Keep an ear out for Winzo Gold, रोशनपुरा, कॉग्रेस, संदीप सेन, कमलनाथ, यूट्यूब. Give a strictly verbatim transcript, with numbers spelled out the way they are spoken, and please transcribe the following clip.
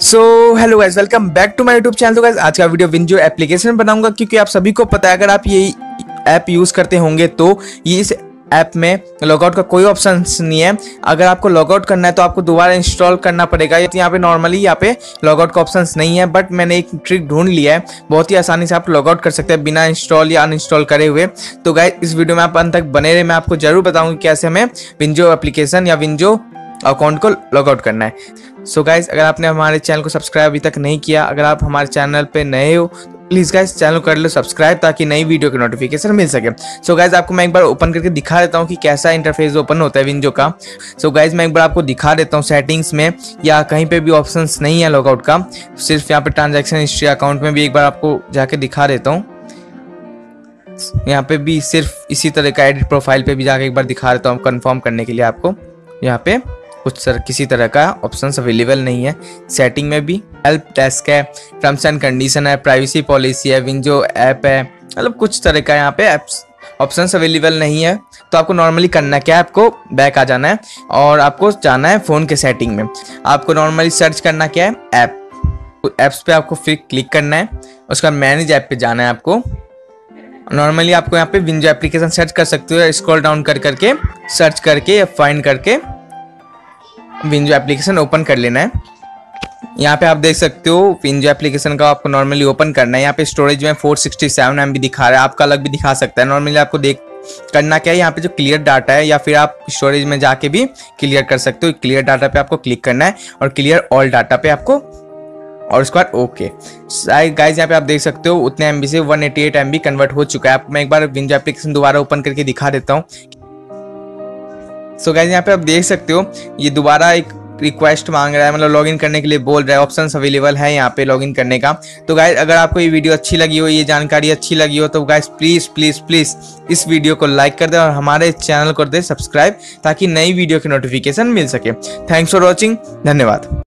So hello guys, welcome back to my यूट्यूब channel. तो guys आज का video WinZO application बनाऊंगा, क्योंकि आप सभी को पता है अगर आप ये ऐप यूज़ करते होंगे तो ये इस ऐप में लॉगआउट का कोई ऑप्शन नहीं है। अगर आपको लॉगआउट करना है तो आपको दोबारा इंस्टॉल करना पड़ेगा। यहाँ पे नॉर्मली यहाँ पे लॉगआउट का ऑप्शन नहीं है, बट मैंने एक ट्रिक ढूंढ लिया है, बहुत ही आसानी से आप लॉगआउट कर सकते हैं बिना इंस्टॉल या अनइंस्टॉल करे हुए। तो गाइस इस वीडियो में आप अंत तक बने रहे, मैं आपको जरूर बताऊँगी कैसे हमें विंजो एप्लीकेशन या विंजो अकाउंट को लॉगआउट करना है। सो so गाइज, अगर आपने हमारे चैनल को सब्सक्राइब अभी तक नहीं किया, अगर आप हमारे चैनल पे नए हो तो प्लीज़ गाइज चैनल कर लो सब्सक्राइब, ताकि नई वीडियो की नोटिफिकेशन मिल सके। सो so गाइज, आपको मैं एक बार ओपन करके दिखा देता हूँ कि कैसा इंटरफेस ओपन होता है विंजो का। सो so गाइज, मैं एक बार आपको दिखा देता हूँ। सेटिंग्स में या कहीं पे भी ऑप्शन नहीं है लॉगआउट का, सिर्फ यहाँ पे ट्रांजेक्शन हिस्ट्री अकाउंट में भी एक बार आपको जाके दिखा देता हूँ। यहाँ पे भी सिर्फ इसी तरह का एडिट प्रोफाइल पे भी जाके एक बार दिखा देता हूँ कन्फर्म करने के लिए। आपको यहाँ पे कुछ सर किसी तरह का ऑप्शंस अवेलेबल नहीं है। सेटिंग में भी हेल्प डेस्क है, टर्म्स एंड कंडीशन है, प्राइवेसी पॉलिसी है, विंजो ऐप है, मतलब कुछ तरह का यहाँ पे एप्स ऑप्शंस अवेलेबल नहीं है। तो आपको नॉर्मली करना क्या है, आपको बैक आ जाना है और आपको जाना है फ़ोन के सेटिंग में। आपको नॉर्मली सर्च करना क्या है, ऐप। ऐप्स पे आपको फिर क्लिक करना है, उसका मैनेज ऐप पे जाना है। आपको नॉर्मली आपको यहाँ पे विंजो एप्लीकेशन सर्च कर सकते हो, स्क्रॉल डाउन कर करके सर्च करके या फाइंड करके विंजो एप्लीकेशन ओपन कर लेना है। यहाँ पे आप देख सकते हो विंजो एप्लीकेशन का आपको नॉर्मली ओपन करना है। यहाँ पे स्टोरेज में four sixty seven M B दिखा रहा है, आपका अलग भी दिखा सकता है। नॉर्मली आपको देख करना क्या है, यहाँ पे जो क्लियर डाटा है या फिर आप स्टोरेज में जाके भी क्लियर कर सकते हो। क्लियर डाटा पे आपको क्लिक करना है और क्लियर ऑल डाटा पे आपको, और उसके बाद ओके। गाइज यहाँ पे आप देख सकते हो उतने एम बी से one eighty eight M B convert हो चुका है। आपको मैं एक बार विंजो एप्लीकेशन दोबारा ओपन करके दिखा देता हूँ। सो so गाइज यहाँ पे आप देख सकते हो ये दोबारा एक रिक्वेस्ट मांग रहा है, मतलब लॉगिन करने के लिए बोल रहा है। ऑप्शंस अवेलेबल है यहाँ पे लॉगिन करने का। तो गाइज अगर आपको ये वीडियो अच्छी लगी हो, ये जानकारी अच्छी लगी हो, तो गाइज प्लीज़ प्लीज़ प्लीज़ इस वीडियो को लाइक कर दें और हमारे चैनल को कर दें सब्सक्राइब, ताकि नई वीडियो की नोटिफिकेशन मिल सके। थैंक्स फॉर वॉचिंग, धन्यवाद।